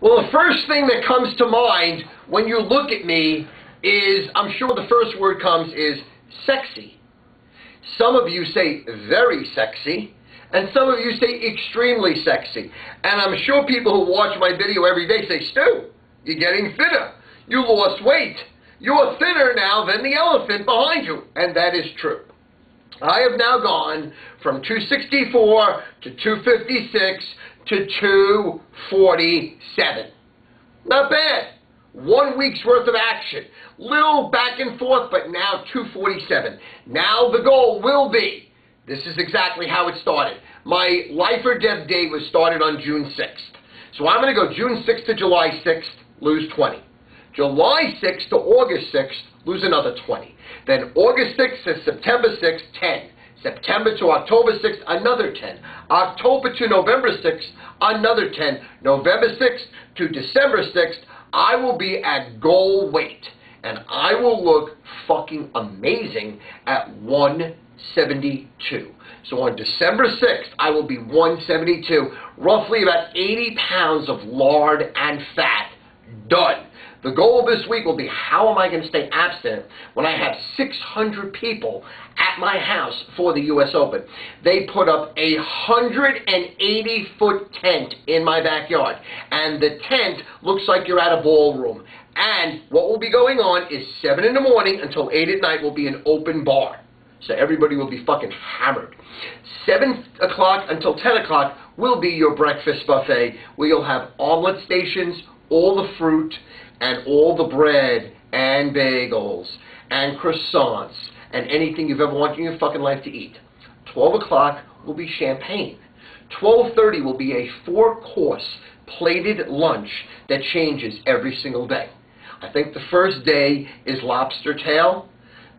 Well, the first thing that comes to mind when you look at me is, I'm sure the first word comes is sexy. Some of you say very sexy, and some of you say extremely sexy. And I'm sure people who watch my video every day say, Stu, you're getting thinner. You lost weight. You're thinner now than the elephant behind you. And that is true. I have now gone from 264 to 256 to 247. Not bad. 1 week's worth of action. Little back and forth, but now 247. Now the goal will be, this is exactly how it started. My life or death date was started on June 6th. So I'm going to go June 6th to July 6th, lose 20. July 6th to August 6th, lose another 20. Then August 6th to September 6th, 10. September to October 6th, another 10. October to November 6th, another 10. November 6th to December 6th, I will be at goal weight. And I will look fucking amazing at 172. So on December 6th, I will be 172, roughly about 80 pounds of lard and fat. Done. The goal this week will be, how am I going to stay abstinent when I have 600 people at my house for the US Open? They put up a 180-foot tent in my backyard, and the tent looks like you're at a ballroom. And what will be going on is 7 in the morning until 8 at night will be an open bar. So everybody will be fucking hammered. 7 o'clock until 10 o'clock will be your breakfast buffet, where you'll have omelet stations, all the fruit and all the bread and bagels and croissants and anything you've ever wanted in your fucking life to eat. 12 o'clock will be champagne. 12:30 will be a 4-course plated lunch that changes every single day. I think the first day is lobster tail.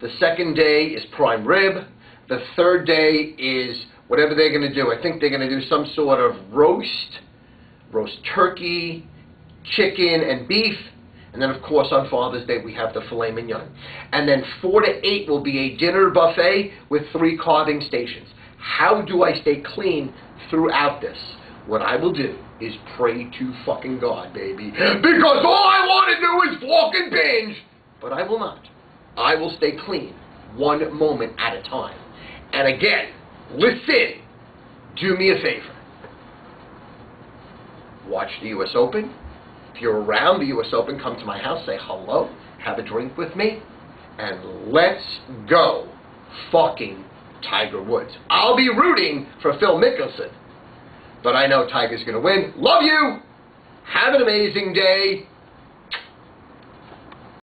The second day is prime rib. The third day is whatever they're going to do. I think they're going to do some sort of roast turkey, chicken and beef, and then of course on Father's Day we have the filet mignon. And then 4 to 8 will be a dinner buffet with 3 carving stations. How do I stay clean throughout this? What I will do is pray to fucking God, baby, because all I want to do is fucking binge, but I will not. I will stay clean one moment at a time. And again, listen, do me a favor. Watch the US Open. If you're around the US Open, come to my house, say hello, have a drink with me, and let's go fucking Tiger Woods. I'll be rooting for Phil Mickelson, but I know Tiger's going to win. Love you. Have an amazing day.